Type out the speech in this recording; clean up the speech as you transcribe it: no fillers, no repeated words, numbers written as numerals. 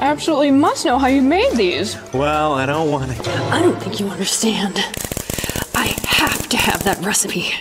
absolutely must know how you made these. Well, I don't want to. I don't think you understand. I have to have that recipe.